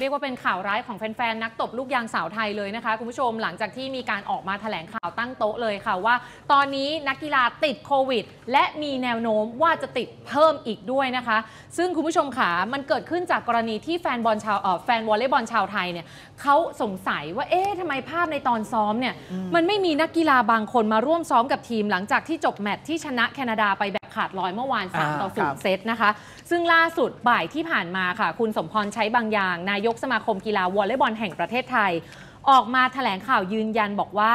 เรียกว่าเป็นข่าวร้ายของแฟนๆนักตบลูกยางสาวไทยเลยนะคะคุณผู้ชมหลังจากที่มีการออกมาแถลงข่าวตั้งโต๊ะเลยค่ะว่าตอนนี้นักกีฬาติดโควิดและมีแนวโน้มว่าจะติดเพิ่มอีกด้วยนะคะซึ่งคุณผู้ชมขามันเกิดขึ้นจากกรณีที่แฟนวอลเลย์บอลชาวไทยเนี่ยเขาสงสัยว่าเอ๊ะทำไมภาพในตอนซ้อมเนี่ยมันไม่มีนักกีฬาบางคนมาร่วมซ้อมกับทีมหลังจากที่จบแมตช์ที่ชนะแคนาดาไปแบบขาดลอยเมื่อวาน3-0 เซตนะคะซึ่งล่าสุดบ่ายที่ผ่านมาค่ะคุณสมพรใช้บางอย่างนายกสมาคมกีฬาวอลเลย์บอลแห่งประเทศไทยออกมาแถลงข่าวยืนยันบอกว่า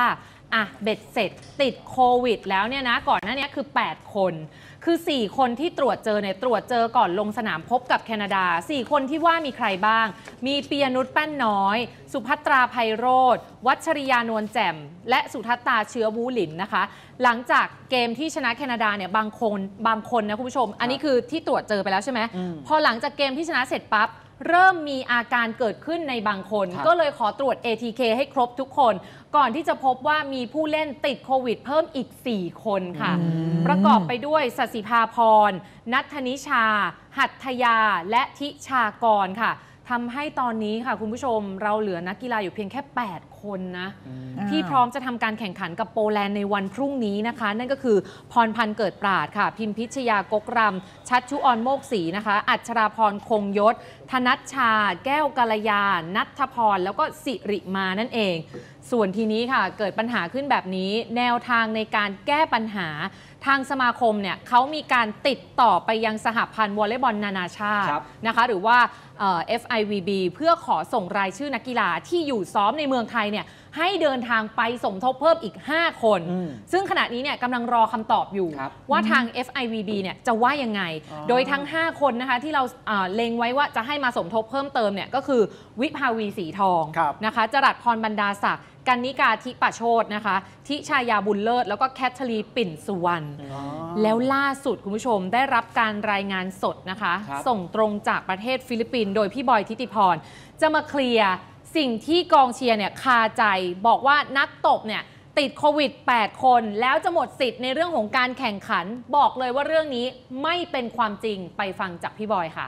อ่ะเบ็ดเสร็จติดโควิดแล้วเนี่ยนะก่อนหน้านี้คือ8คนคือ4คนที่ตรวจเจอเนี่ยตรวจเจอก่อนลงสนามพบกับแคนาดา4คนที่ว่ามีใครบ้างมีเปียนุชแป้นน้อยสุภัตราไพโรจน์วัชริยานวลแจ่มและสุทัศตาเชื้อวูหลินนะคะหลังจากเกมที่ชนะแคนาดาเนี่ยบางคนนะคุณผู้ชมอันนี้คือที่ตรวจเจอไปแล้วใช่ไหมพอหลังจากเกมที่ชนะเสร็จปั๊บเริ่มมีอาการเกิดขึ้นในบางคนก็เลยขอตรวจ ATK ให้ครบทุกคนก่อนที่จะพบว่ามีผู้เล่นติดโควิดเพิ่มอีก4คนค่ะประกอบไปด้วยศศิภาพรณัฐนิชาหัตถยาและทิชากรค่ะทำให้ตอนนี้ค่ะคุณผู้ชมเราเหลือนักกีฬาอยู่เพียงแค่8คนนะที่พร้อมจะทำการแข่งขันกับโปแลนด์ในวันพรุ่งนี้นะคะนั่นก็คือพรพันธ์เกิดปราศค่ะพิมพิชยากกรำชัชชุออนโมกศรีนะคะอัชราพรคงยศธนัชชาแก้วกัลยาณัฐพรแล้วก็สิริมานั่นเองส่วนทีนี้ค่ะเกิดปัญหาขึ้นแบบนี้แนวทางในการแก้ปัญหาทางสมาคมเนี่ยเขามีการติดต่อไปยังสหพันธ์วอลเลย์บอลนานาชาตินะคะหรือว่า FIVB เพื่อขอส่งรายชื่อนักกีฬาที่อยู่ซ้อมในเมืองไทยเนี่ยให้เดินทางไปสมทบเพิ่มอีก5คนซึ่งขณะนี้เนี่ยกำลังรอคำตอบอยู่ว่าทาง FIVB เนี่ยจะว่ายังไงโดยทั้ง5คนนะคะที่เราเล็งไว้ว่าจะให้มาสมทบเพิ่มเติมเนี่ยก็คือวิภาวีสีทองนะคะจรัสพรบรรดาศักดิ์กันนิกาธิปะโชตนะคะทิชายาบุญเลิศแล้วก็แคทลีปิ่นสุวรรณแล้วล่าสุดคุณผู้ชมได้รับการรายงานสดนะคะส่งตรงจากประเทศฟิลิปปินส์โดยพี่บอยทิติพรจะมาเคลียร์สิ่งที่กองเชียร์เนี่ยคาใจบอกว่านักตบเนี่ยติดโควิด8คนแล้วจะหมดสิทธิ์ในเรื่องของการแข่งขันบอกเลยว่าเรื่องนี้ไม่เป็นความจริงไปฟังจากพี่บอยค่ะ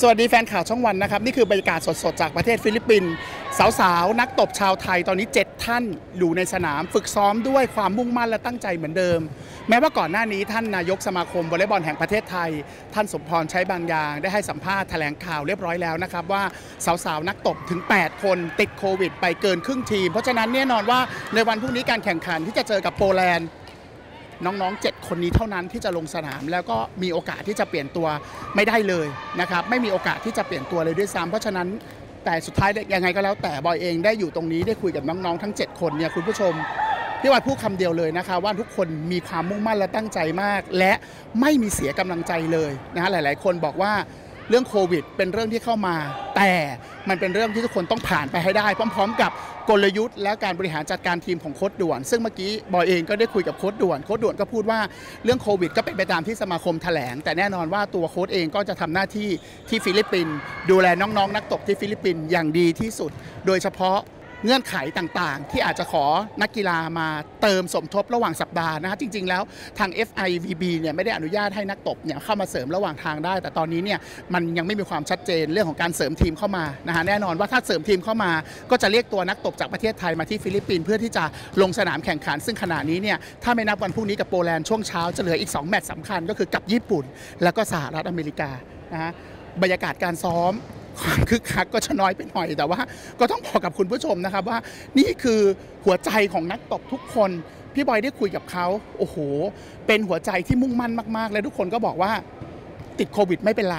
สวัสดีแฟนข่าวช่องวันนะครับนี่คือบรรยากาศสดๆจากประเทศฟิลิปปินส์สาวๆนักตบชาวไทยตอนนี้7ท่านอยู่ในสนามฝึกซ้อมด้วยความมุ่งมั่นและตั้งใจเหมือนเดิมแม้ว่าก่อนหน้านี้ท่านนายกสมาคมวอลเลย์บอลแห่งประเทศไทยท่านสมพรใช้บางอย่างได้ให้สัมภาษณ์แถลงข่าวเรียบร้อยแล้วนะครับว่าสาวๆนักตบถึง8คนติดโควิดไปเกินครึ่งทีมเพราะฉะนั้นแน่นอนว่าในวันพรุ่งนี้การแข่งขันที่จะเจอกับโปแลนด์น้องๆ7คนนี้เท่านั้นที่จะลงสนามแล้วก็มีโอกาสที่จะเปลี่ยนตัวไม่ได้เลยนะครับไม่มีโอกาสที่จะเปลี่ยนตัวเลยด้วยซ้ำเพราะฉะนั้นแต่สุดท้ายยังไงก็แล้วแต่บอยเองได้อยู่ตรงนี้ได้คุยกับน้องๆทั้ง7คนเนี่ยคุณผู้ชมพี่วัดพูดคำเดียวเลยนะคะว่าทุกคนมีความมุ่งมั่นและตั้งใจมากและไม่มีเสียกำลังใจเลยนะฮะหลายๆคนบอกว่าเรื่องโควิดเป็นเรื่องที่เข้ามาแต่มันเป็นเรื่องที่ทุกคนต้องผ่านไปให้ได้พร้อมๆกับกลยุทธ์และการบริหารจัดการทีมของโค้ชด่วนซึ่งเมื่อกี้บอยเองก็ได้คุยกับโค้ชด่วนโค้ชด่วนก็พูดว่าเรื่องโควิดก็เป็นไปตามที่สมาคมแถลงแต่แน่นอนว่าตัวโค้ชเองก็จะทำหน้าที่ที่ฟิลิปปินส์ดูแลน้องๆนักตบที่ฟิลิปปินส์อย่างดีที่สุดโดยเฉพาะเงื่อนไขต่างๆที่อาจจะขอนักกีฬามาเติมสมทบระหว่างสัปดาห์นะครับจริงๆแล้วทาง FIVB เนี่ยไม่ได้อนุญาตให้นักตบเนี่ยเข้ามาเสริมระหว่างทางได้แต่ตอนนี้เนี่ยมันยังไม่มีความชัดเจนเรื่องของการเสริมทีมเข้ามานะฮะแน่นอนว่าถ้าเสริมทีมเข้ามาก็จะเรียกตัวนักตบจากประเทศไทยมาที่ฟิลิปปินส์เพื่อที่จะลงสนามแข่งขันซึ่งขณะนี้เนี่ยถ้าไม่นับวันพรุ่งนี้กับโปแลนด์ช่วงเช้าจะเหลืออีก2แมตช์สำคัญก็คือกับญี่ปุ่นแล้วก็สหรัฐอเมริกานะฮะบรรยากาศการซ้อมความคึกคักก็จะน้อยไปหน่อยแต่ว่าก็ต้องบอกกับคุณผู้ชมนะครับว่านี่คือหัวใจของนักตบทุกคนพี่บอยได้คุยกับเขาโอ้โหเป็นหัวใจที่มุ่งมั่นมากๆและทุกคนก็บอกว่าติดโควิดไม่เป็นไร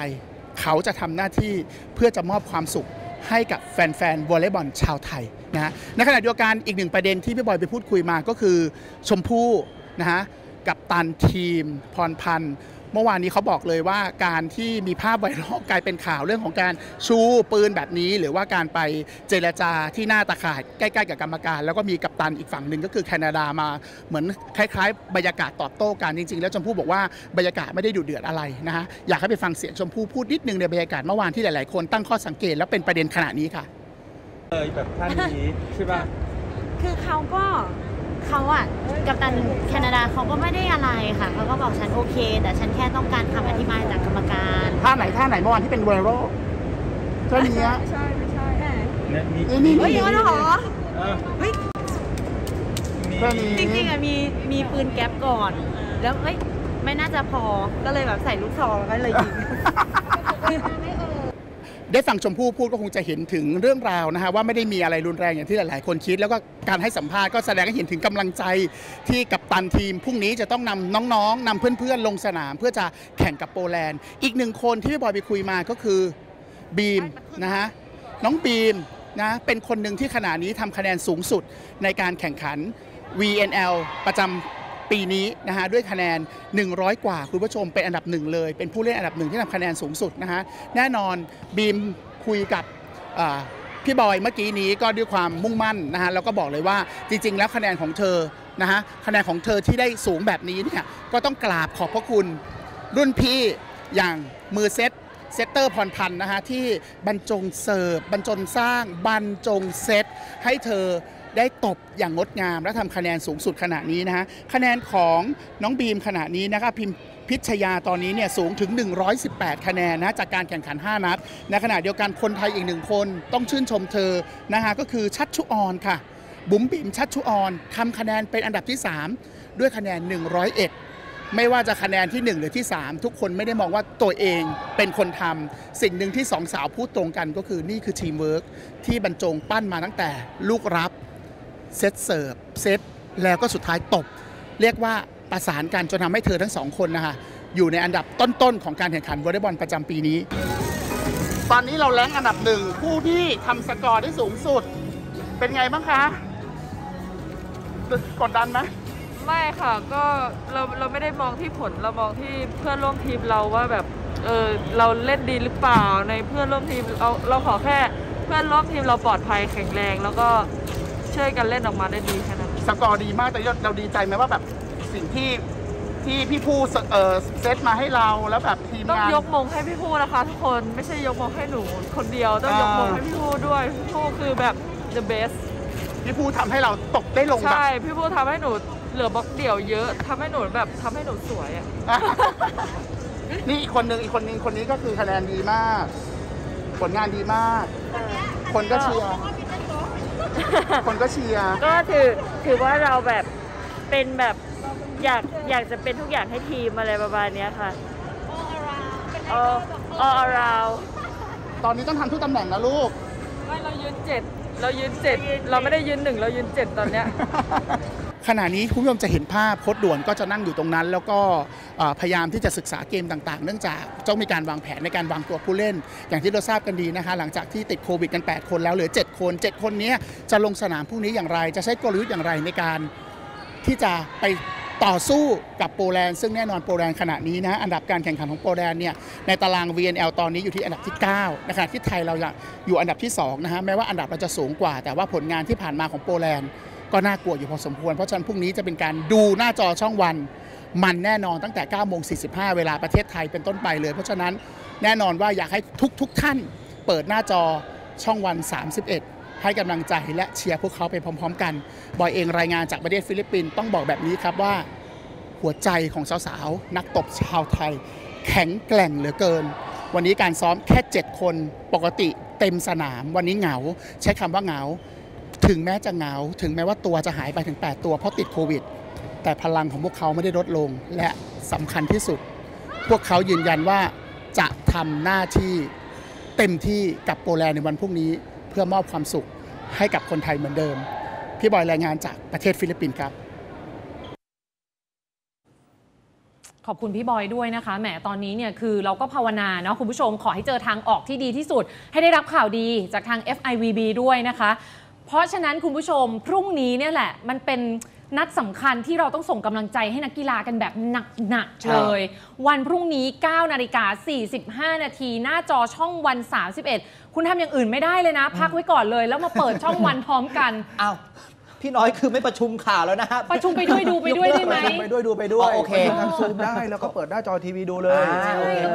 เขาจะทำหน้าที่เพื่อจะมอบความสุขให้กับแฟนๆวอลเลย์บอลชาวไทยนะในขณะเดียวกันอีกหนึ่งประเด็นที่พี่บอยไปพูดคุยมาก็คือชมพู่นะฮะกัปตันทีมพรพันธ์เมื่อวานนี้เขาบอกเลยว่าการที่มีภาพไวรัลกลายเป็นข่าวเรื่องของการชูปืนแบบนี้หรือว่าการไปเจรจาที่หน้าตาข่ายใกล้ๆกับกรรมการแล้วก็มีกัปตันอีกฝั่งหนึ่งก็คือแคนาดามาเหมือนคล้ายๆบรรยากาศตอบโต้กันจริงๆแล้วชมพู่บอกว่าบรรยากาศไม่ได้ดุเดือดอะไรนะฮะอยากให้ไปฟังเสียงชมพู่พูดนิดนึงในบรรยากาศเมื่อวานที่หลายๆคนตั้งข้อสังเกตและเป็นประเด็นขณะนี้ค่ะเลยแบบท่านนี้ใช่ป่ะคือเขาก็ เขาอะกัปตันแคนาดาเขาก็ไม่ได้อะไรค่ะเขาก็บอกฉันโอเคแต่ฉันแค่ต้องการคำอธิบายจากกรรมการท่าไหนเมื่อวานที่เป็นไวรัลใช่เนี้ยใช่นี่เหรอเฮ้ยจริงๆอะมีปืนแก๊ปก่อนแล้วเฮ้ยไม่น่าจะพอก็เลยแบบใส่ลูกซองแล้วก็เลยยิงได้ฟังชมพู่พูดก็คงจะเห็นถึงเรื่องราวนะฮะว่าไม่ได้มีอะไรรุนแรงอย่างที่หลายๆคนคิดแล้วก็การให้สัมภาษณ์ก็แสดงให้เห็นถึงกำลังใจที่กัปตันทีมพรุ่งนี้จะต้องนำน้องๆนำเพื่อนๆลงสนามเพื่อจะแข่งกับโปแลนด์อีกหนึ่งคนที่พี่บอยไปคุยมาก็คือบีมนะฮะน้องบีมนะเป็นคนหนึ่งที่ขณะนี้ทำคะแนนสูงสุดในการแข่งขัน VNL ประจำปีนี้นะฮะด้วยคะแนน100กว่าคุณผู้ชมเป็นอันดับ1เลยเป็นผู้เล่นอันดับ1ที่ทำคะแนนสูงสุดนะฮะแน่นอนบีมคุยกับพี่บอยเมื่อกี้นี้ก็ด้วยความมุ่งมั่นนะฮะแล้วก็บอกเลยว่าจริงๆแล้วคะแนนของเธอนะฮะคะแนนของเธอที่ได้สูงแบบนี้เนี่ยก็ต้องกราบขอบพระคุณรุ่นพี่อย่างมือเซตเตอร์พรพันธ์นะฮะที่บรรจงเสิร์ฟบรรจงสร้างบรรจงเซตให้เธอได้ตบอย่างงดงามและทำคะแนนสูงสุดขณะนี้นะฮะคะแนนของน้องบีมขณะนี้นะครับพิมพิชยาตอนนี้เนี่ยสูงถึง118คะแนนนะจากการแข่งขัน5นัดในขณะเดียวกันคนไทยอีกหนึ่งคนต้องชื่นชมเธอนะฮะก็คือชัชชุออนค่ะบุ๋มบิ๋มชัชชุออนทำคะแนนเป็นอันดับที่3ด้วยคะแนน101ไม่ว่าจะคะแนนที่1หรือที่3ทุกคนไม่ได้มองว่าตัวเองเป็นคนทำสิ่งหนึ่งที่สองสาวพูดตรงกันก็คือนี่คือทีมเวิร์กที่บรรจงปั้นมาตั้งแต่ลูกรับเซตเสิร์ฟเซตแล้วก็สุดท้ายตบเรียกว่าประสานกันจนทำให้เธอทั้งสองคนนะคะอยู่ในอันดับต้นๆของการแข่งขันวอลเลย์บอลประจำปีนี้ตอนนี้เราแรงอันดับ1ผู้ที่ทำสกอร์ได้สูงสุดเป็นไงบ้างคะกดดันไหมไม่ค่ะก็เราไม่ได้มองที่ผลเรามองที่เพื่อนร่วมทีมเราว่าแบบเราเล่นดีหรือเปล่าในเพื่อนร่วมทีมเราขอแค่เพื่อนร่วมทีมเราปลอดภัยแข็งแรงแล้วก็ช่วยกันเล่นออกมาได้ดีแค่นั้นสกอร์ดีมากแต่เราดีใจไหมว่าแบบสิ่งที่พี่ผู้เซตมาให้เราแล้วแบบทีมงานต้องยกมงให้พี่ผู้นะคะทุกคนไม่ใช่ยกมงให้หนูคนเดียวต้องยกมงให้พี่ผู้ด้วยพี่ผู้คือแบบ the best พี่ผู้ทำให้เราตกได้ลงใช่พี่ผู้ทำให้หนูเหลือบล็อกเดี่ยวเยอะทำให้หนูแบบทำให้หนูสวยอ่ะนี่อีกคนนึงคนนี้ก็คือคะแนนดีมากผลงานดีมากคนก็เชียร์ก็ถือว่าเราแบบเป็นแบบอยากจะเป็นทุกอย่างให้ทีมอะไรประมาณนี้ค่ะ all around ตอนนี้ต้องทำทุกตำแหน่งนะลูกเรายืน7เราไม่ได้ยืน1เรายืน7ตอนเนี้ยขณะนี้คุณผู้ชมจะเห็นภาพโค้ชด่วนก็จะนั่งอยู่ตรงนั้นแล้วก็พยายามที่จะศึกษาเกมต่างๆเนื่องจากต้องมีการวางแผนในการวางตัวผู้เล่นอย่างที่เราทราบกันดีนะคะหลังจากที่ติดโควิดกัน8คนแล้วเหลือ7คน7คนนี้จะลงสนามพรุ่งนี้อย่างไรจะใช้กลยุทธ์อย่างไรในการที่จะไปต่อสู้กับโปแลนด์ซึ่งแน่นอนโปแลนด์ขณะนี้นะอันดับการแข่งขันของโปแลนด์เนี่ยในตาราง VNL ตอนนี้อยู่ที่อันดับที่9นะคะที่ไทยเราอยู่อันดับที่2นะฮะแม้ว่าอันดับเราจะสูงกว่าแต่ว่าผลงานที่ผ่านมาของโปแลนด์ก็น่ากลัวอยู่พอสมควรเพราะฉะนั้นพรุ่งนี้จะเป็นการดูหน้าจอช่องวันมันแน่นอนตั้งแต่ 9:45 เวลาประเทศไทยเป็นต้นไปเลยเพราะฉะนั้นแน่นอนว่าอยากให้ทุกท่านเปิดหน้าจอช่องวัน31ให้กำลังใจและเชียร์พวกเขาไปพร้อมๆกันบอยเองรายงานจากประเทศฟิลิปปินส์ต้องบอกแบบนี้ครับว่าหัวใจของสาวๆนักตบชาวไทยแข็งแกร่งเหลือเกินวันนี้การซ้อมแค่7คนปกติเต็มสนามวันนี้เหงาใช้คำว่าเหงาถึงแม้จะเหงาถึงแม้ว่าตัวจะหายไปถึง8ตัวเพราะติดโควิดแต่พลังของพวกเขาไม่ได้ลดลงและสำคัญที่สุดพวกเขายืนยันว่าจะทำหน้าที่เต็มที่กับโปแลนด์ในวันพรุ่งนี้เพื่อมอบความสุขให้กับคนไทยเหมือนเดิมพี่บอยรายงานจากประเทศฟิลิปปินส์ครับขอบคุณพี่บอยด้วยนะคะแหมตอนนี้เนี่ยคือเราก็ภาวนาเนาะคุณผู้ชมขอให้เจอทางออกที่ดีที่สุดให้ได้รับข่าวดีจากทาง FIVB ด้วยนะคะเพราะฉะนั้นคุณผู้ชมพรุ่งนี้เนี่ยแหละมันเป็นนัดสำคัญที่เราต้องส่งกำลังใจให้นักกีฬากันแบบหนักๆเลยวันพรุ่งนี้ 9:45 น.หน้าจอช่องวัน 31คุณทำอย่างอื่นไม่ได้เลยนะพักไว้ก่อนเลยแล้วมาเปิดช่องวันพร้อมกันอ้าว พี่น้อยคือไม่ประชุมข่าวแล้วนะฮะประชุมไปด้วยดูไปด้วยได้ไหมไปด้วยดูไปด้วยโอเคทางซูมได้แล้วก็เปิดหน้าจอทีวีดูเลยใช่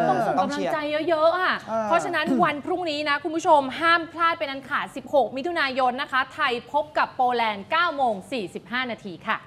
ต้องส่งกำลังใจเยอะๆอ่ะเพราะฉะนั้นวันพรุ่งนี้นะคุณผู้ชมห้ามพลาดเป็นอันขาด16 มิถุนายนนะคะไทยพบกับโปแลนด์ 9:45 น.ค่ะ